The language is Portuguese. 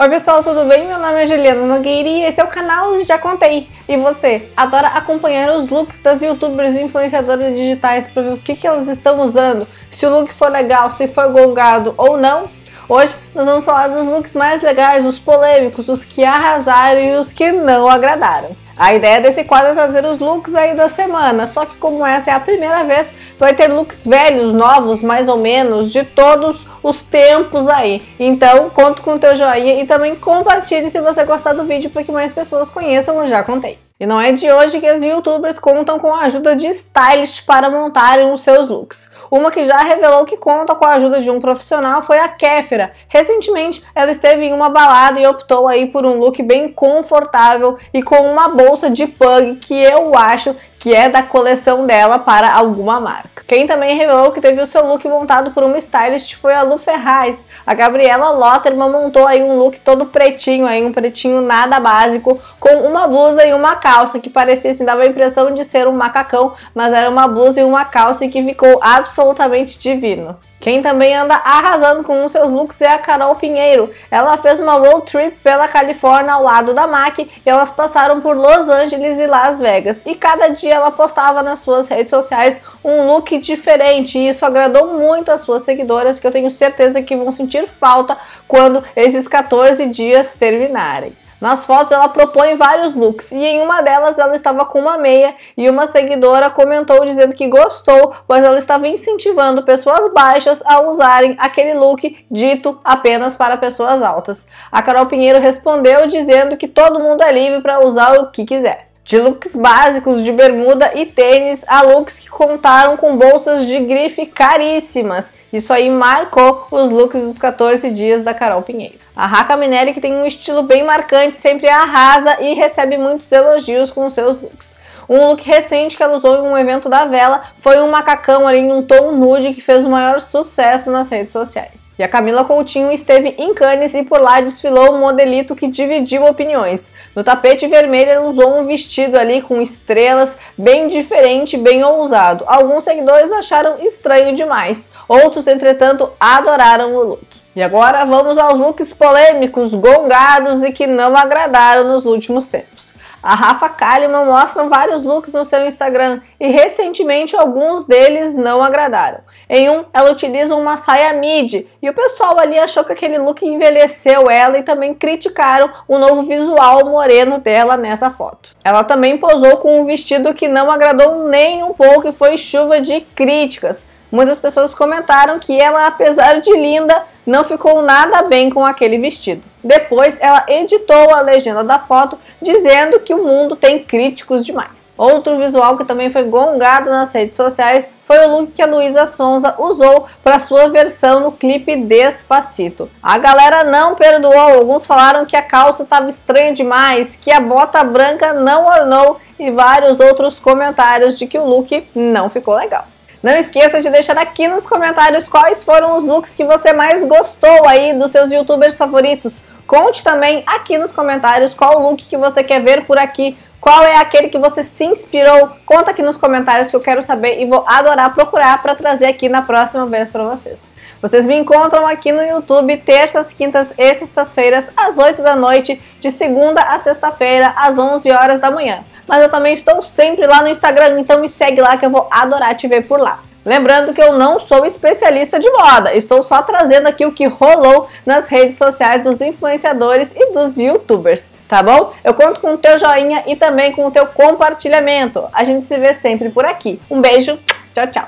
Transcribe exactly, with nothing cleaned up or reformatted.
Oi pessoal, tudo bem? Meu nome é Juliana Nogueira e esse é o canal Já Contei. E você, adora acompanhar os looks das youtubers e influenciadoras digitais para ver o que, que elas estão usando, se o look for legal, se foi gongado ou não? Hoje nós vamos falar dos looks mais legais, os polêmicos, os que arrasaram e os que não agradaram. A ideia desse quadro é trazer os looks aí da semana, só que como essa é a primeira vez, vai ter looks velhos, novos, mais ou menos, de todos os tempos aí. Então, conto com o teu joinha e também compartilhe se você gostar do vídeo para que mais pessoas conheçam o Já Contei. E não é de hoje que as youtubers contam com a ajuda de stylists para montarem os seus looks. Uma que já revelou que conta com a ajuda de um profissional foi a Kéfera. Recentemente, ela esteve em uma balada e optou aí por um look bem confortável e com uma bolsa de pug que eu acho que é da coleção dela para alguma marca. Quem também revelou que teve o seu look montado por uma stylist foi a Lu Ferraz. A Gabriela Lotherman montou aí um look todo pretinho, aí um pretinho nada básico, com uma blusa e uma calça que parecia, assim, dava a impressão de ser um macacão, mas era uma blusa e uma calça que ficou absolutamente divino. Quem também anda arrasando com os seus looks é a Karol Pinheiro. Ela fez uma road trip pela Califórnia ao lado da M A C e elas passaram por Los Angeles e Las Vegas. E cada dia ela postava nas suas redes sociais um look diferente e isso agradou muito as suas seguidoras, que eu tenho certeza que vão sentir falta quando esses quatorze dias terminarem. Nas fotos ela propõe vários looks e em uma delas ela estava com uma meia e uma seguidora comentou dizendo que gostou, pois ela estava incentivando pessoas baixas a usarem aquele look dito apenas para pessoas altas. A Karol Pinheiro respondeu dizendo que todo mundo é livre para usar o que quiser. De looks básicos de bermuda e tênis a looks que contaram com bolsas de grife caríssimas. Isso aí marcou os looks dos quatorze dias da Karol Pinheiro. A Raka Minelli, que tem um estilo bem marcante, sempre arrasa e recebe muitos elogios com seus looks. Um look recente que ela usou em um evento da Vela foi um macacão ali em um tom nude que fez o maior sucesso nas redes sociais. E a Camila Coutinho esteve em Cannes e por lá desfilou um modelito que dividiu opiniões. No tapete vermelho ela usou um vestido ali com estrelas, bem diferente, bem ousado. Alguns seguidores acharam estranho demais, outros entretanto adoraram o look. E agora vamos aos looks polêmicos, gongados e que não agradaram nos últimos tempos. A Rafa Kalimann mostra vários looks no seu Instagram e recentemente alguns deles não agradaram. Em um, ela utiliza uma saia midi e o pessoal ali achou que aquele look envelheceu ela e também criticaram o novo visual moreno dela nessa foto. Ela também posou com um vestido que não agradou nem um pouco e foi chuva de críticas. Muitas pessoas comentaram que ela, apesar de linda, não ficou nada bem com aquele vestido. Depois, ela editou a legenda da foto, dizendo que o mundo tem críticos demais. Outro visual que também foi gongado nas redes sociais foi o look que a Luisa Sonza usou para sua versão no clipe Despacito. A galera não perdoou, alguns falaram que a calça estava estranha demais, que a bota branca não ornou e vários outros comentários de que o look não ficou legal. Não esqueça de deixar aqui nos comentários quais foram os looks que você mais gostou aí dos seus youtubers favoritos. Conte também aqui nos comentários qual look que você quer ver por aqui, qual é aquele que você se inspirou. Conta aqui nos comentários que eu quero saber e vou adorar procurar para trazer aqui na próxima vez para vocês. Vocês me encontram aqui no YouTube terças, quintas e sextas-feiras às oito da noite, de segunda a sexta-feira às onze horas da manhã. Mas eu também estou sempre lá no Instagram, então me segue lá que eu vou adorar te ver por lá. Lembrando que eu não sou especialista de moda, estou só trazendo aqui o que rolou nas redes sociais dos influenciadores e dos youtubers, tá bom? Eu conto com o teu joinha e também com o teu compartilhamento. A gente se vê sempre por aqui. Um beijo, tchau, tchau!